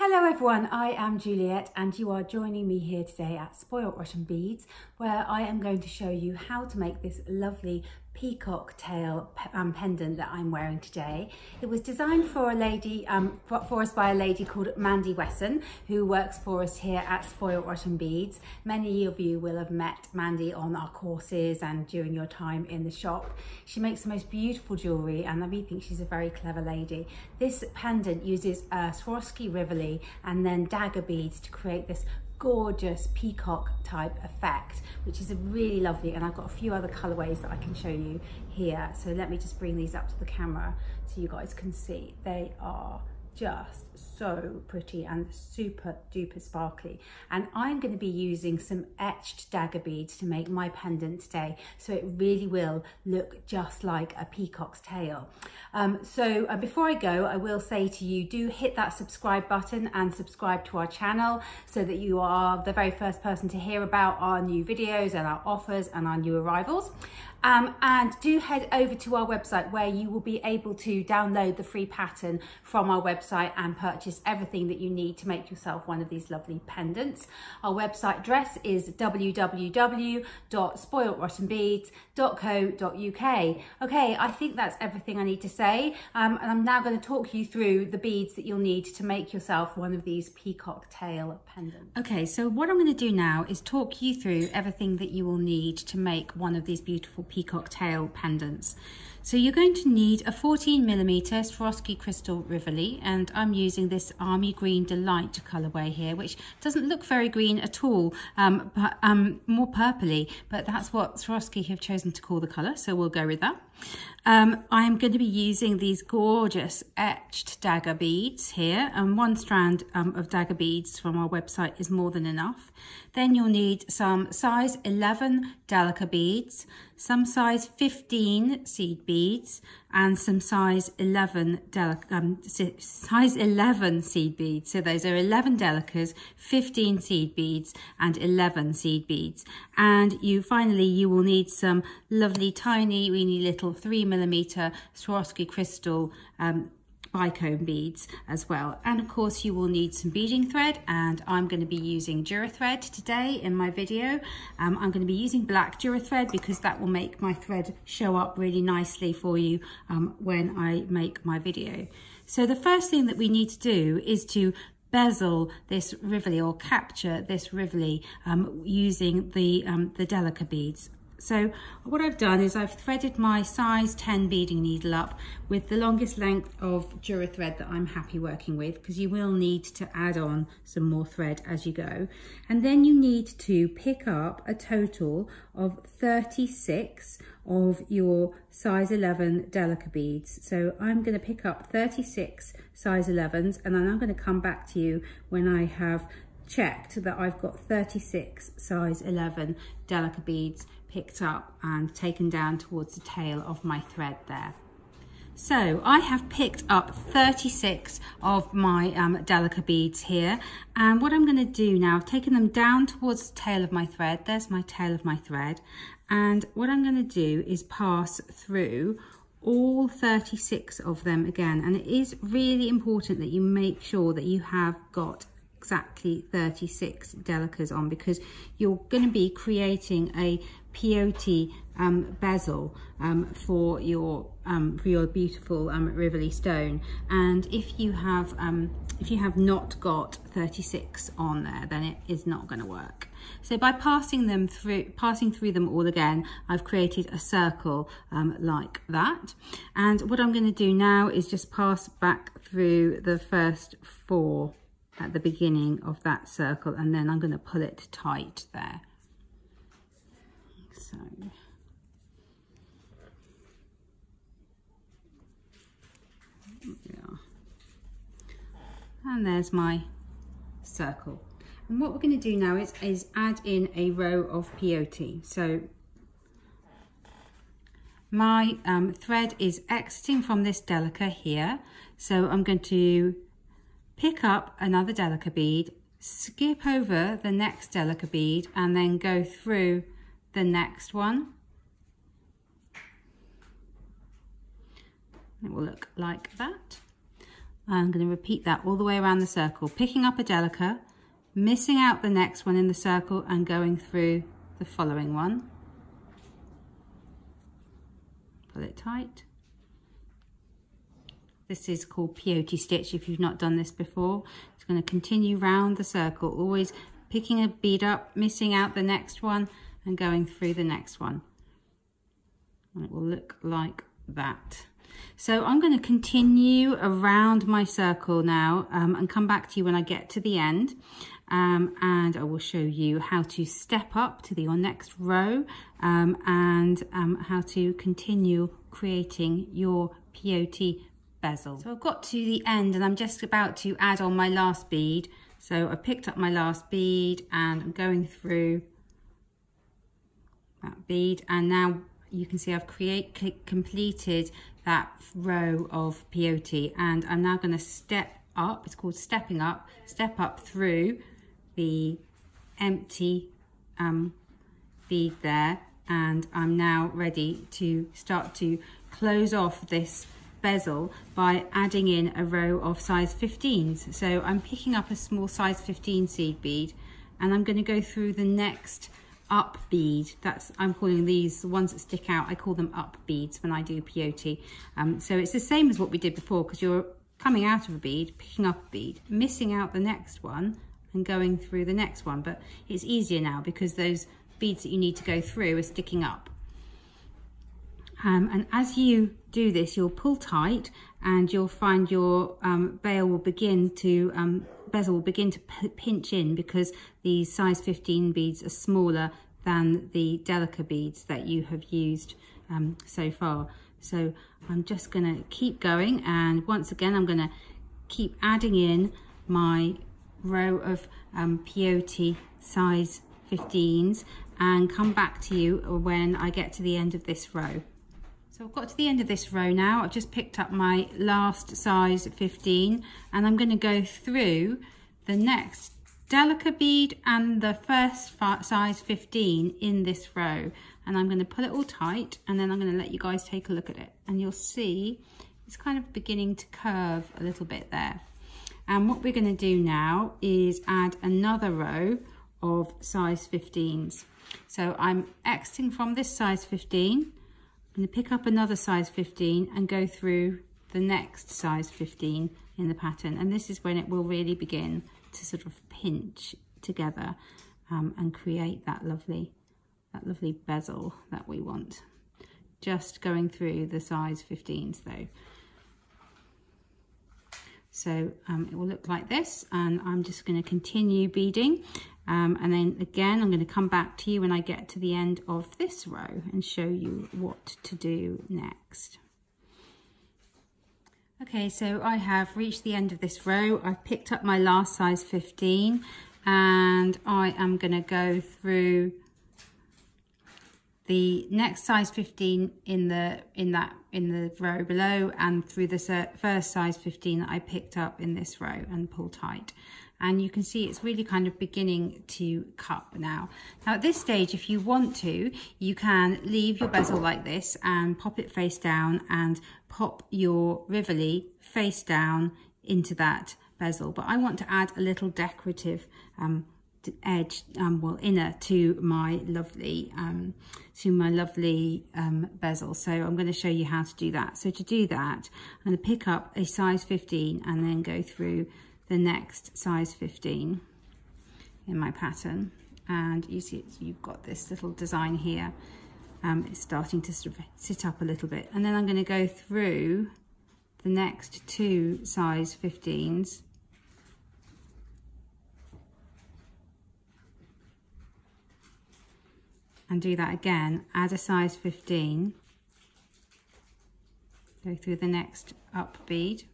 Hello everyone, I am Juliet and you are joining me here today at Spoilt Rotten Beads, where I am going to show you how to make this lovely peacock tail pendant that I'm wearing today. It was designed for us by a lady called Mandy Wesson, who works for us here at Spoilt Rotten Beads. Many of you will have met Mandy on our courses and during your time in the shop. She makes the most beautiful jewellery and I really think she's a very clever lady. This pendant uses Swarovski riverie and then dagger beads to create this gorgeous peacock type effect, which is really lovely, and I've got a few other colorways that I can show you here. So let me just bring these up to the camera so you guys can see. They are just so pretty and super duper sparkly, and I'm going to be using some etched dagger beads to make my pendant today, so it really will look just like a peacock's tail. So before I go, I will say to you, do hit that subscribe button and subscribe to our channel so that you are the very first person to hear about our new videos and our offers and our new arrivals. And do head over to our website, where you will be able to download the free pattern from our website and purchase everything that you need to make yourself one of these lovely pendants. Our website address is www.spoiltrottenbeads.co.uk. Okay, I think that's everything I need to say, and I'm now going to talk you through the beads that you'll need to make yourself one of these peacock tail pendants. Okay, so what I'm going to do now is talk you through everything that you will need to make one of these beautiful peacock tail pendants. So you're going to need a 14mm Swarovski crystal riverie, and I'm using this Army Green Delight colourway here, which doesn't look very green at all, but more purpley, but that's what Swarovski have chosen to call the colour, so we'll go with that. I'm going to be using these gorgeous etched dagger beads here, and one strand of dagger beads from our website is more than enough. Then you'll need some size 11 Delica beads, some size 15 seed beads, and some size 11 seed beads. So those are 11 Delicas, 15 seed beads, and 11 seed beads. And you will need some lovely tiny, weeny little 3mm Swarovski crystal bicone beads as well. And of course you will need some beading thread, and I'm going to be using Jura thread today in my video. I'm going to be using black Jura thread because that will make my thread show up really nicely for you when I make my video. So the first thing that we need to do is to bezel this riverie, or capture this riverie, using the Delica beads. So what I've done is I've threaded my size 10 beading needle up with the longest length of Jura thread that I'm happy working with, because you will need to add on some more thread as you go. And then you need to pick up a total of 36 of your size 11 Delica beads. So I'm going to pick up 36 size 11s, and then I'm going to come back to you when I have checked that I've got 36 size 11 Delica beads picked up and taken down towards the tail of my thread there. So I have picked up 36 of my Delica beads here, and what I'm going to do now, I've taken them down towards the tail of my thread. There's my tail of my thread, and what I'm going to do is pass through all 36 of them again. And it is really important that you make sure that you have got exactly 36 Delicas on, because you're going to be creating a peyote bezel for your beautiful riverie stone. And if you have not got 36 on there, then it is not going to work. So by passing through them all again, I've created a circle like that. And what I'm going to do now is just pass back through the first four at the beginning of that circle, and then I'm going to pull it tight there. So there we are. And there's my circle. And what we're going to do now is add in a row of peyote. So my thread is exiting from this Delica here, so I'm going to pick up another Delica bead, skip over the next Delica bead, and then go through the next one. It will look like that. I'm going to repeat that all the way around the circle, picking up a Delica, missing out the next one in the circle and going through the following one. Pull it tight. This is called peyote stitch if you've not done this before. It's going to continue round the circle, always picking a bead up, missing out the next one and going through the next one. And it will look like that. So I'm going to continue around my circle now and come back to you when I get to the end, and I will show you how to step up to your next row and how to continue creating your peyote bezel. So I've got to the end and I'm just about to add on my last bead. So I picked up my last bead and I'm going through that bead, and now you can see I've completed that row of peyote, and I'm now going to step up. It's called stepping up. Step up through the empty bead there, and I'm now ready to start to close off this bezel by adding in a row of size 15s. So I'm picking up a small size 15 seed bead and I'm going to go through the next up bead. That's, I'm calling these, the ones that stick out, I call them up beads when I do peyote. So it's the same as what we did before, because you're coming out of a bead, picking up a bead, missing out the next one and going through the next one. But it's easier now because those beads that you need to go through are sticking up. And as you do this, you'll pull tight and you'll find your bezel will begin to pinch in, because the size 15 beads are smaller than the Delica beads that you have used so far. So I'm just going to keep going, and once again I'm going to keep adding in my row of peyote size 15s and come back to you when I get to the end of this row. So I've got to the end of this row now. I've just picked up my last size 15 and I'm going to go through the next Delica bead and the first size 15 in this row, and I'm going to pull it all tight, and then I'm going to let you guys take a look at it, and you'll see it's kind of beginning to curve a little bit there. And what we're going to do now is add another row of size 15s. So I'm exiting from this size 15. I'm going to pick up another size 15 and go through the next size 15 in the pattern, and this is when it will really begin to sort of pinch together and create that lovely bezel that we want. Just going through the size 15s though. So it will look like this, and I'm just going to continue beading, and then again I'm going to come back to you when I get to the end of this row and show you what to do next. Okay, so I have reached the end of this row. I've picked up my last size 15 and I am going to go through the next size 15 in the row below and through the first size 15 that I picked up in this row, and pull tight. And you can see it's really kind of beginning to cup now. Now at this stage, if you want to, you can leave your bezel like this and pop it face down and pop your Rivoli face down into that bezel. But I want to add a little decorative edge, inner to my lovely bezel. So I'm going to show you how to do that. So to do that, I'm going to pick up a size 15 and then go through the next size 15 in my pattern, and you see you've got this little design here. It's starting to sort of sit up a little bit, and then I'm going to go through the next two size 15s and do that again. Add a size 15, go through the next up bead.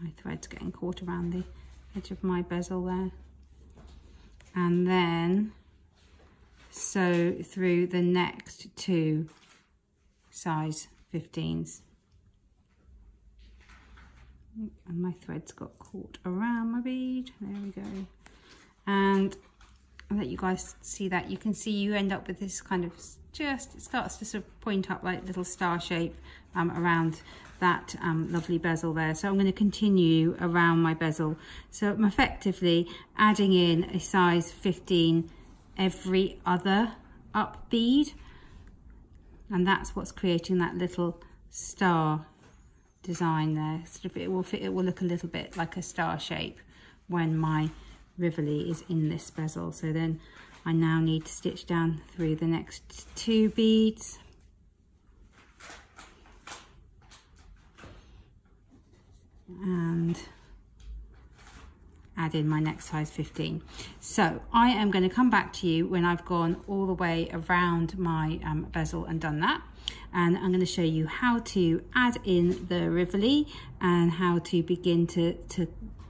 My thread's getting caught around the edge of my bezel there, and then sew through the next two size 15s. And my thread's got caught around my bead. There we go. And I'll let you guys see that. You can see you end up with this kind of just, it starts to sort of point up like little star shape around that lovely bezel there. So I'm going to continue around my bezel. So I'm effectively adding in a size 15 every other up bead, and that's what's creating that little star design there. Sort of it will fit, it will look a little bit like a star shape when my Rivoli is in this bezel. So then I now need to stitch down through the next two beads. And add in my next size 15. So I am going to come back to you when I've gone all the way around my bezel and done that. And I'm going to show you how to add in the Rivoli and how to begin to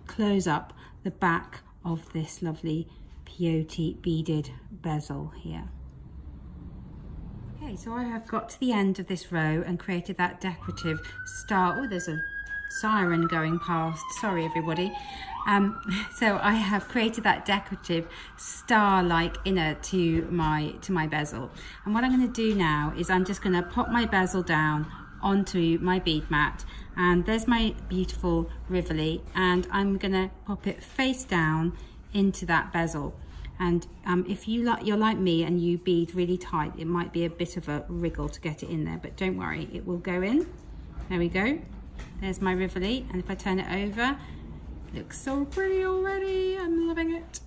close up the back of this lovely peyote beaded bezel here. Okay, so I have got to the end of this row and created that decorative star. Oh, there's a siren going past, sorry everybody. So I have created that decorative star-like inner to my bezel. And what I'm going to do now is I'm just going to pop my bezel down onto my bead mat, and there's my beautiful Rivoli, and I'm going to pop it face down into that bezel. And if you're like me and you bead really tight, it might be a bit of a wriggle to get it in there, but don't worry, it will go in. There we go. There's my Rivoli, and if I turn it over, it looks so pretty already. I'm loving it.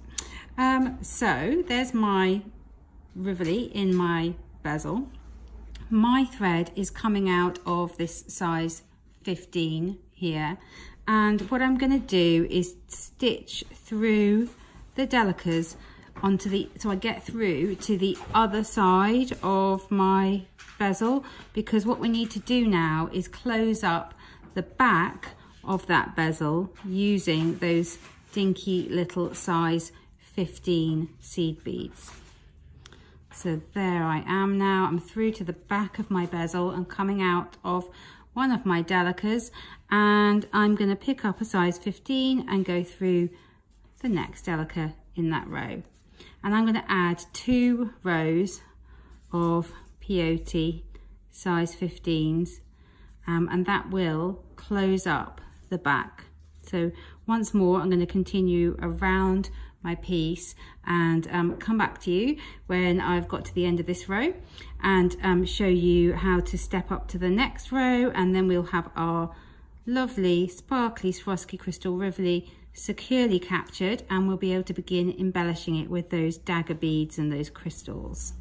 So there's my Rivoli in my bezel. My thread is coming out of this size 15 here, and what I'm going to do is stitch through the Delicas onto the, so I get through to the other side of my bezel, because what we need to do now is close up the back of that bezel using those dinky little size 15 seed beads. So there I am now, I'm through to the back of my bezel and coming out of one of my Delicas, and I'm going to pick up a size 15 and go through the next Delica in that row. And I'm going to add two rows of peyote size 15s, and that will close up the back. So once more, I'm going to continue around my piece and come back to you when I've got to the end of this row and show you how to step up to the next row, and then we'll have our lovely sparkly Swarovski crystal Rivoli securely captured, and we'll be able to begin embellishing it with those dagger beads and those crystals.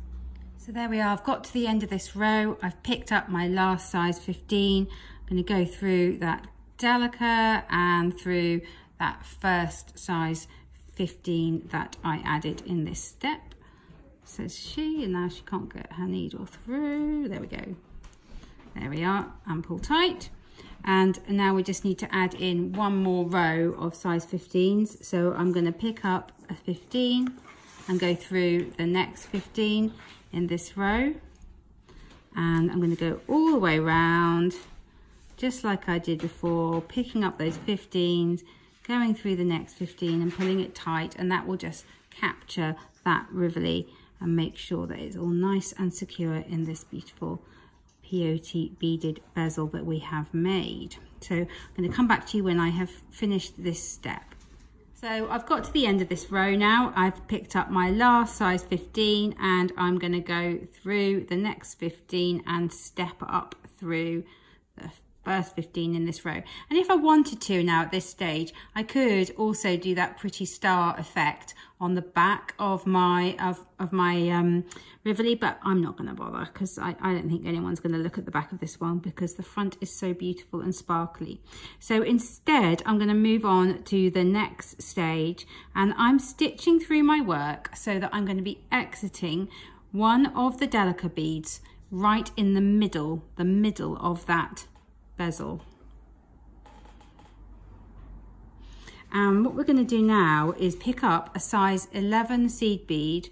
So there we are, I've got to the end of this row, I've picked up my last size 15, I'm going to go through that Delica and through that first size 15 that I added in this step, says she, and now she can't get her needle through. There we go, there we are, and pull tight. And now we just need to add in one more row of size 15s, so I'm going to pick up a 15 and go through the next 15 in this row, and I'm going to go all the way round just like I did before, picking up those 15s, going through the next 15 and pulling it tight, and that will just capture that Rivoli and make sure that it's all nice and secure in this beautiful peyote beaded bezel that we have made. So I'm going to come back to you when I have finished this step. So I've got to the end of this row now, I've picked up my last size 15 and I'm going to go through the next 15 and step up through the first 15 in this row. And if I wanted to now at this stage, I could also do that pretty star effect on the back of my Rivoli, but I'm not going to bother because I don't think anyone's going to look at the back of this one because the front is so beautiful and sparkly. So instead I'm going to move on to the next stage, and I'm stitching through my work so that I'm going to be exiting one of the Delica beads right in the middle of that bezel. And what we're going to do now is pick up a size 11 seed bead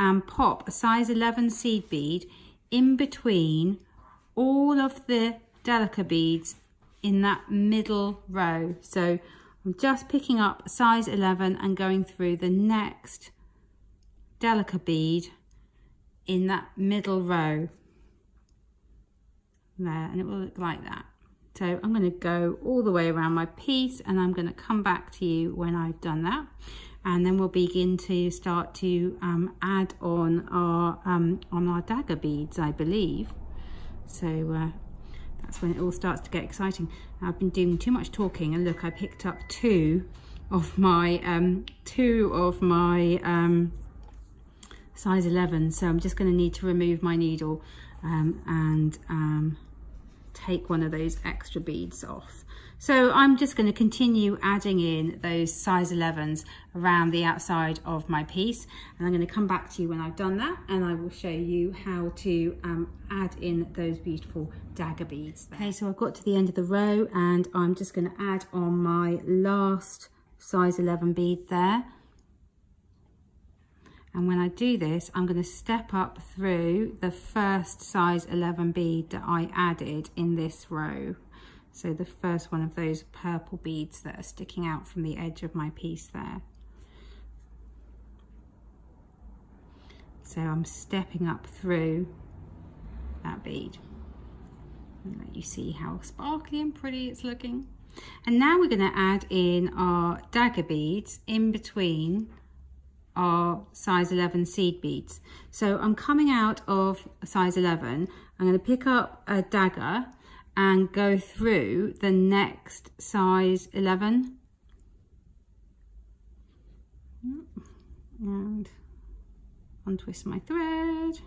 and pop a size 11 seed bead in between all of the Delica beads in that middle row. So I'm just picking up a size 11 and going through the next Delica bead in that middle row there, and it will look like that. So I'm going to go all the way around my piece, and I'm going to come back to you when I've done that, and then we'll begin to start to add on our dagger beads, I believe. So that's when it all starts to get exciting. I've been doing too much talking, and look, I picked up two of my size 11, so I'm just going to need to remove my needle and take one of those extra beads off. So I'm just going to continue adding in those size 11s around the outside of my piece, and I'm going to come back to you when I've done that, and I will show you how to add in those beautiful dagger beads there. Okay, so I've got to the end of the row, and I'm just going to add on my last size 11 bead there. And when I do this, I'm going to step up through the first size 11 bead that I added in this row. So the first one of those purple beads that are sticking out from the edge of my piece there. So I'm stepping up through that bead. And let you see how sparkly and pretty it's looking. And now we're going to add in our dagger beads in between our size 11 seed beads. So I'm coming out of size 11, I'm going to pick up a dagger and go through the next size 11 and untwist my thread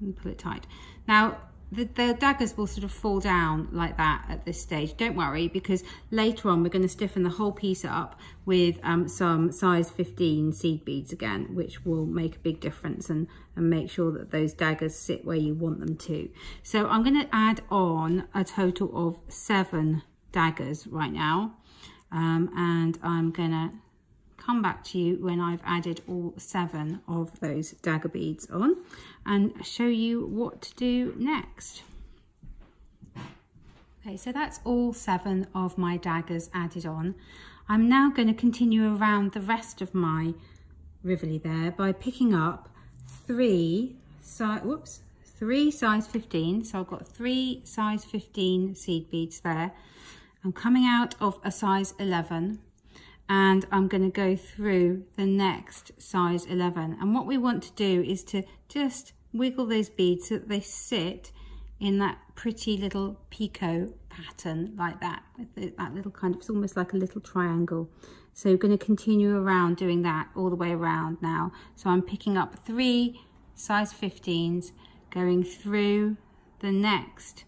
and pull it tight. Now the daggers will sort of fall down like that at this stage. Don't worry, because later on we're going to stiffen the whole piece up with some size 15 seed beads again, which will make a big difference and make sure that those daggers sit where you want them to. So I'm going to add on a total of 7 daggers right now, and I'm going to come back to you when I've added all 7 of those dagger beads on and show you what to do next. Okay, so that's all 7 of my daggers added on. I'm now going to continue around the rest of my Rivoli there by picking up 3 size 15. So I've got 3 size 15 seed beads there. I'm coming out of a size 11. And I'm going to go through the next size 11. And what we want to do is to just wiggle those beads so that they sit in that pretty little picot pattern like that. That little kind of, it's almost like a little triangle. So we're going to continue around doing that all the way around now. So I'm picking up 3 size 15s, going through the next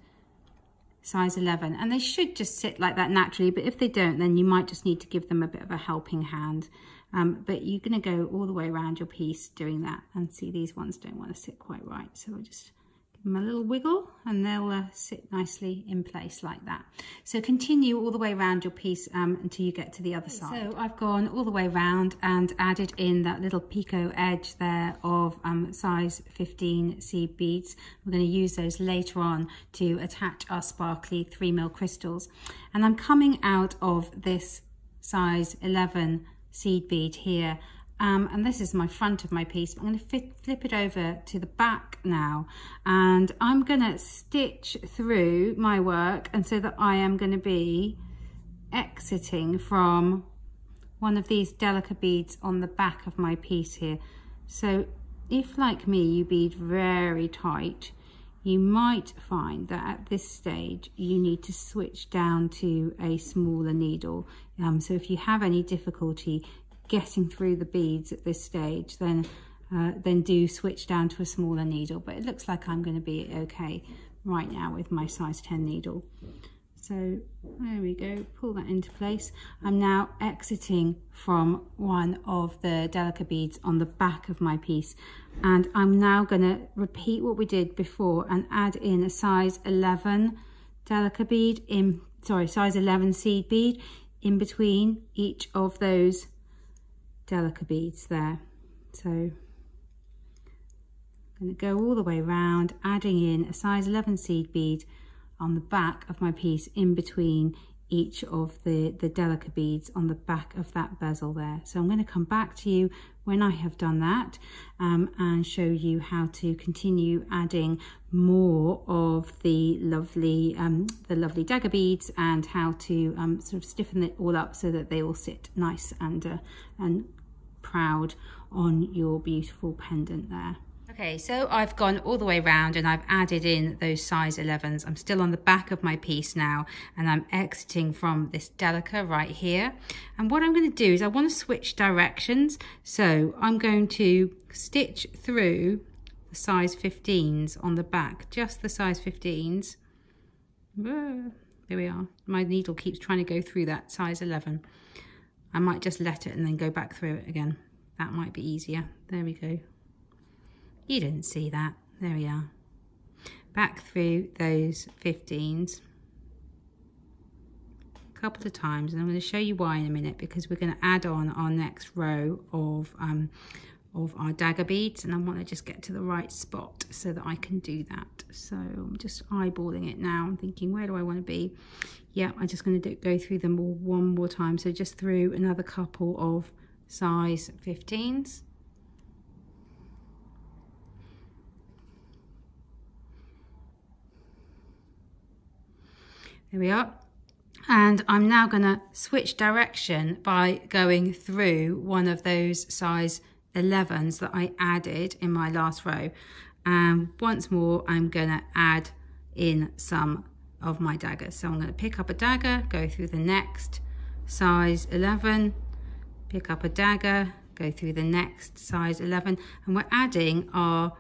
size 11, and they should just sit like that naturally, but if they don't, then you might just need to give them a bit of a helping hand, but you're going to go all the way around your piece doing that. And see, these ones don't want to sit quite right, so we'll just give them a little wiggle and they'll sit nicely in place like that. So continue all the way around your piece until you get to the other side. So I've gone all the way around and added in that little picot edge there of size 15 seed beads. We're going to use those later on to attach our sparkly 3mm crystals. And I'm coming out of this size 11 seed bead here. And this is my front of my piece. I'm going to flip it over to the back now, and I'm going to stitch through my work, and so that I am going to be exiting from one of these delicate beads on the back of my piece here. So if, like me, you bead very tight, you might find that at this stage you need to switch down to a smaller needle. So if you have any difficulty getting through the beads at this stage, then do switch down to a smaller needle, but it looks like I'm going to be okay right now with my size 10 needle. So there we go, pull that into place. I'm now exiting from one of the delicate beads on the back of my piece, and I'm now going to repeat what we did before and add in a size 11 delicate bead in, sorry, size 11 seed bead in between each of those delicate beads there. So I'm going to go all the way around, adding in a size 11 seed bead on the back of my piece in between each of the Delica beads on the back of that bezel there. So I'm going to come back to you when I have done that and show you how to continue adding more of the lovely dagger beads, and how to sort of stiffen it all up so that they all sit nice and proud on your beautiful pendant there. Okay, so I've gone all the way around and I've added in those size 11s. I'm still on the back of my piece now, and I'm exiting from this Delica right here. And what I'm going to do is I want to switch directions. So I'm going to stitch through the size 15s on the back, just the size 15s. There we are. My needle keeps trying to go through that size 11. I might just let it and then go back through it again. That might be easier. There we go. You didn't see that. There we are. Back through those 15s a couple of times, and I'm going to show you why in a minute, because we're going to add on our next row of our dagger beads, and I want to just get to the right spot so that I can do that. So I'm just eyeballing it now. I'm thinking, where do I want to be? Yeah, I'm just going to go through them all one more time. So just through another couple of size 15s. There we are. And I'm now going to switch direction by going through one of those size 11s that I added in my last row. And once more, I'm going to add in some of my daggers. So I'm going to pick up a dagger, go through the next size 11, pick up a dagger, go through the next size 11. And we're adding our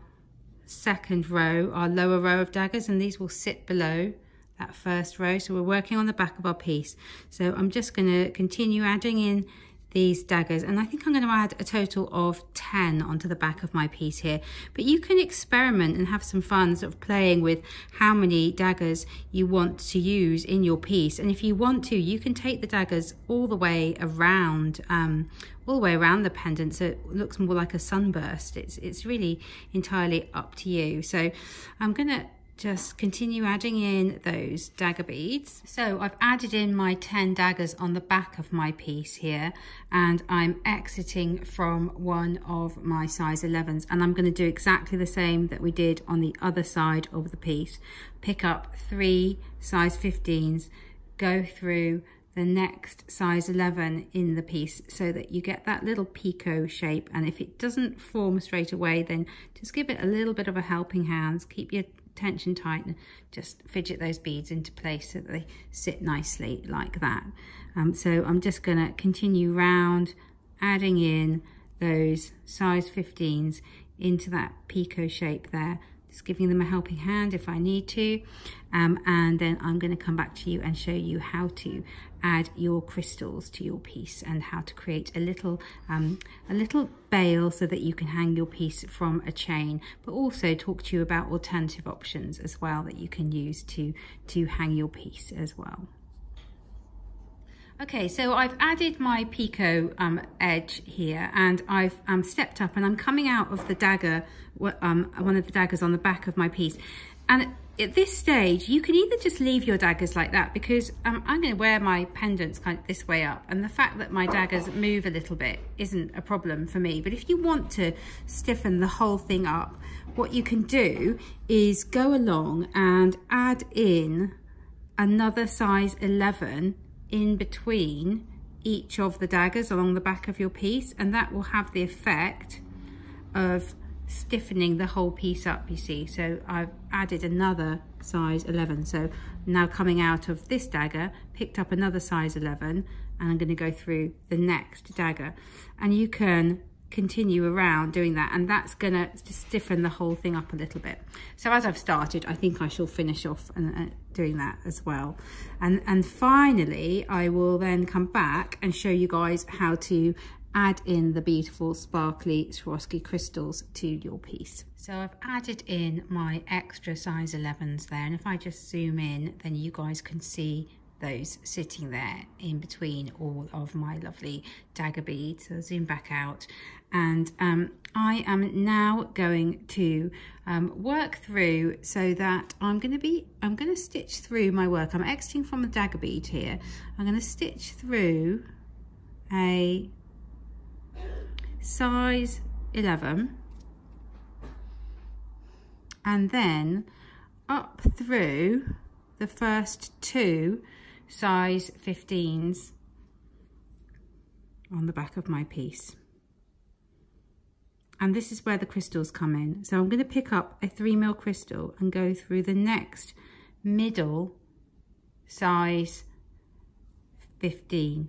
second row, our lower row of daggers, and these will sit below that first row. So we're working on the back of our piece. So I'm just going to continue adding in these daggers, and I think I'm going to add a total of 10 onto the back of my piece here. But you can experiment and have some fun sort of playing with how many daggers you want to use in your piece. And if you want to, you can take the daggers all the way around the pendant, so it looks more like a sunburst. It's really entirely up to you. So I'm going to just continue adding in those dagger beads. So I've added in my 10 daggers on the back of my piece here, and I'm exiting from one of my size 11s, and I'm going to do exactly the same that we did on the other side of the piece. Pick up 3 size 15s, go through the next size 11 in the piece so that you get that little picot shape. And if it doesn't form straight away, then just give it a little bit of a helping hand. Keep your tension tight and just fidget those beads into place so that they sit nicely like that. So I'm just going to continue round, adding in those size 15s into that picot shape there, just giving them a helping hand if I need to. And then I'm going to come back to you and show you how to add your crystals to your piece, and how to create a little bail so that you can hang your piece from a chain, but also talk to you about alternative options as well that you can use to hang your piece as well. Okay, so I've added my picot edge here, and I've stepped up, and I'm coming out of the dagger, one of the daggers on the back of my piece. And at this stage, you can either just leave your daggers like that, because I'm going to wear my pendants kind of this way up, and the fact that my daggers move a little bit isn't a problem for me. But if you want to stiffen the whole thing up, what you can do is go along and add in another size 11 in between each of the daggers along the back of your piece, and that will have the effect of stiffening the whole piece up, you see. So I've added another size 11. So now coming out of this dagger, picked up another size 11, and I'm going to go through the next dagger. And you can continue around doing that, and that's going to stiffen the whole thing up a little bit. So as I've started, I think I shall finish off and doing that as well. And finally, I will then come back and show you guys how to add in the beautiful sparkly Swarovski crystals to your piece. So I've added in my extra size 11s there, and if I just zoom in, then you guys can see those sitting there in between all of my lovely dagger beads. So I'll zoom back out, and I am now going to work through, so that I'm going to stitch through my work. I'm exiting from the dagger bead here. I'm going to stitch through a size 11 and then up through the first two size 15s on the back of my piece. And this is where the crystals come in. So I'm going to pick up a 3mm crystal and go through the next middle size 15.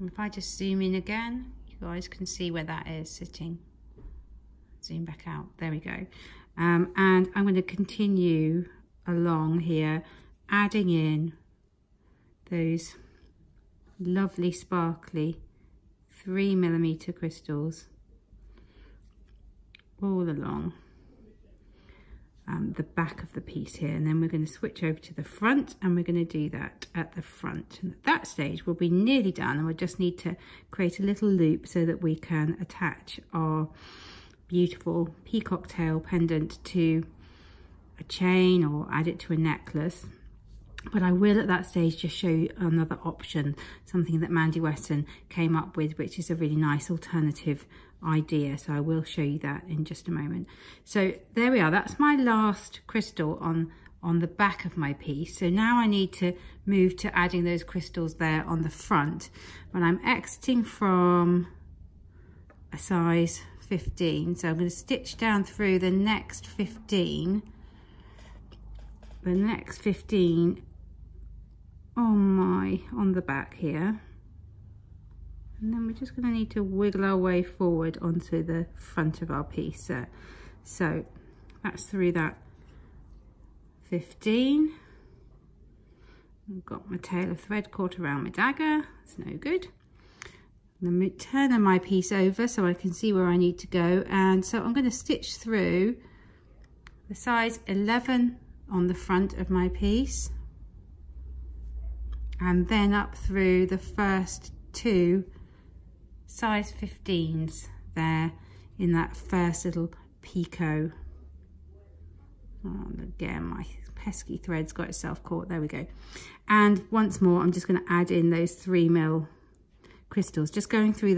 And if I just zoom in again, you guys can see where that is sitting. Zoom back out, there we go. And I'm going to continue along here, adding in those lovely sparkly 3mm crystals all along the back of the piece here. And then we're going to switch over to the front, and we're going to do that at the front. And at that stage we'll be nearly done, and we'll just need to create a little loop so that we can attach our beautiful peacock tail pendant to a chain or add it to a necklace. But I will at that stage just show you another option, something that Mandy Wesson came up with, which is a really nice alternative idea. So I will show you that in just a moment. So there we are, that's my last crystal on the back of my piece. So now I need to move to adding those crystals there on the front. When I'm exiting from a size 15, so I'm going to stitch down through the next 15. The next 15 on the back here, and then we're just going to need to wiggle our way forward onto the front of our piece. So that's through that 15. I've got my tail of thread caught around my dagger, it's no good. I'm going to turn my piece over so I can see where I need to go, and so I'm going to stitch through the size 11 on the front of my piece, and then up through the first two size 15s there in that first little picot. And again, my pesky thread's got itself caught, there we go. And once more I'm just going to add in those 3mm crystals, I'm just going through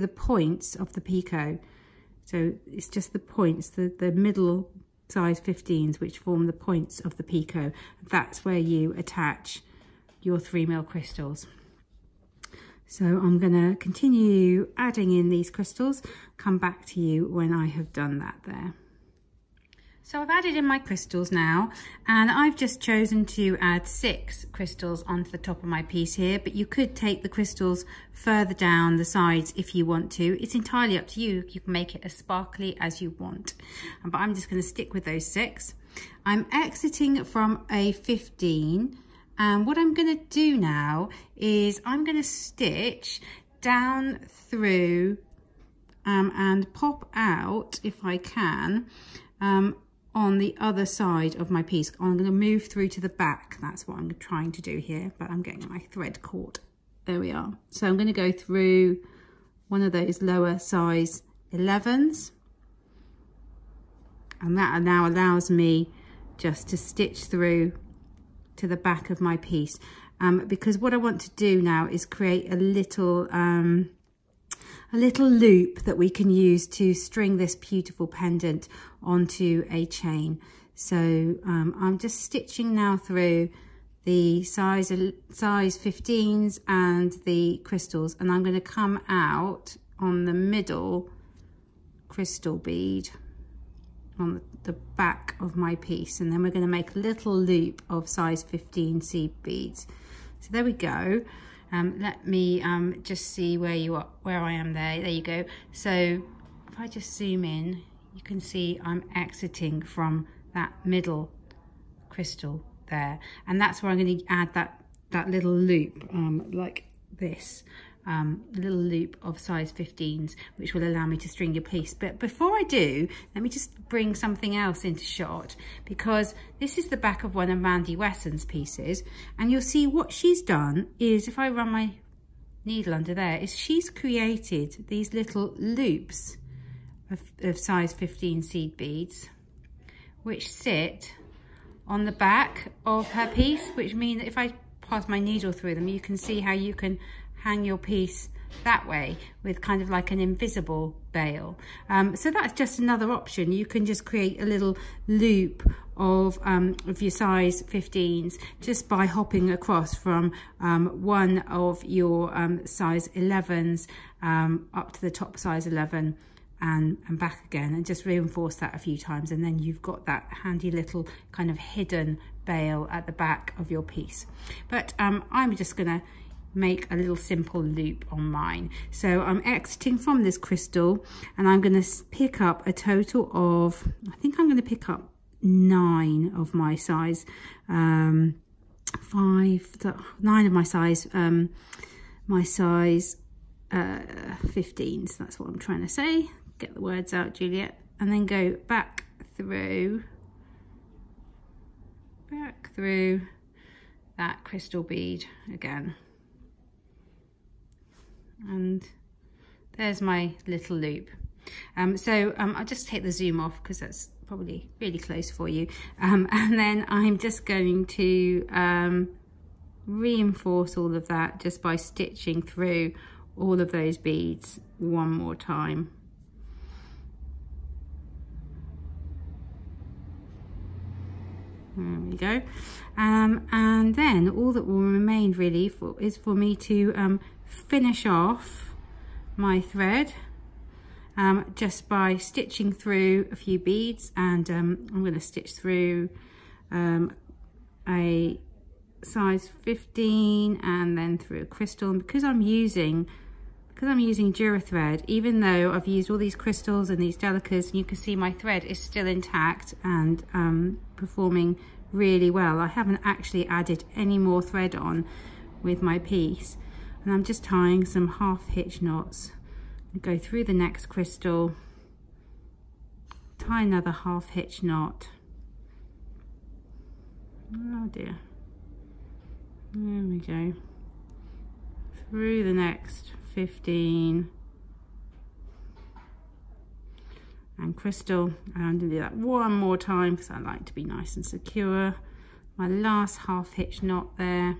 the points of the picot. So it's just the points, the middle size 15s which form the points of the picot. That's where you attach your 3mm crystals. So I'm going to continue adding in these crystals, come back to you when I have done that there. So I've added in my crystals now, and I've just chosen to add 6 crystals onto the top of my piece here, but you could take the crystals further down the sides if you want to. It's entirely up to you. You can make it as sparkly as you want, but I'm just going to stick with those 6. I'm exiting from a 15, and what I'm going to do now is I'm going to stitch down through and pop out, if I can, on the other side of my piece. I'm going to move through to the back. That's what I'm trying to do here, but I'm getting my thread caught. There we are. So I'm going to go through one of those lower size 11s, and that now allows me just to stitch through to the back of my piece, because what I want to do now is create a little loop that we can use to string this beautiful pendant onto a chain. So I'm just stitching now through the size 15s and the crystals, and I'm going to come out on the middle crystal bead on the back of my piece, and then we're going to make a little loop of size 15 seed beads. So there we go. Let me just see where I am there. There you go. So if I just zoom in, you can see I'm exiting from that middle crystal there, and that's where I'm going to add that little loop like this. a little loop of size 15s, which will allow me to string a piece. But before I do, let me just bring something else into shot, because this is the back of one of Mandy Wesson's pieces, and you'll see what she's done is, if I run my needle under there, is she's created these little loops of size 15 seed beads, which sit on the back of her piece, which means that if I pass my needle through them, you can see how you can hang your piece that way with kind of like an invisible veil. So that's just another option. You can just create a little loop of your size 15s just by hopping across from one of your size 11s up to the top size 11 and back again, and just reinforce that a few times, and then you've got that handy little kind of hidden veil at the back of your piece. But I'm just gonna make a little simple loop on mine. So I'm exiting from this crystal, and I'm going to pick up a total of, I think I'm going to pick up 9 of my size 9 of my size 15s. That's what I'm trying to say. Get the words out, Juliet. And then go back through that crystal bead again. And there's my little loop. I'll just take the zoom off because that's probably really close for you. And then I'm just going to reinforce all of that just by stitching through all of those beads one more time. There we go. And then all that will remain really is for me to finish off my thread just by stitching through a few beads, and I'm going to stitch through a size 15 and then through a crystal. And because I'm using Jura thread, even though I've used all these crystals and these delicates, and you can see my thread is still intact and performing really well. I haven't actually added any more thread on with my piece. And I'm just tying some half hitch knots. Go through the next crystal, tie another half hitch knot. Oh dear. There we go. Through the next 15. And crystal. And I'm going to do that one more time because I like to be nice and secure. My last half hitch knot there.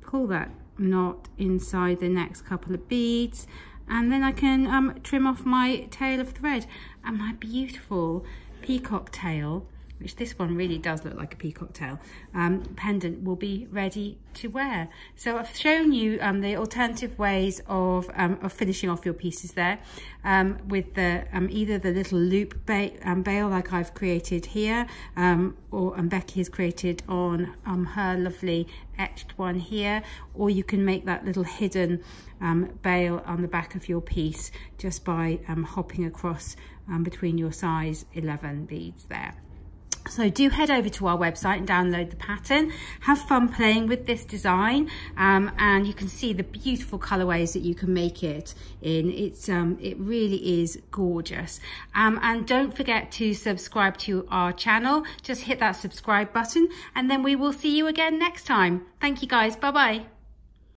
Pull that knot inside the next couple of beads, and then I can trim off my tail of thread, and my beautiful peacock tail, which this one really does look like a peacock tail, pendant will be ready to wear. So I've shown you the alternative ways of finishing off your pieces there, with the either the little loop veil like I've created here, or Becky has created on her lovely etched one here, or you can make that little hidden veil on the back of your piece just by hopping across between your size 11 beads there. So do head over to our website and download the pattern. Have fun playing with this design, and you can see the beautiful colourways that you can make it in. It really is gorgeous. And don't forget to subscribe to our channel. Just hit that subscribe button, and then we will see you again next time. Thank you guys. Bye bye.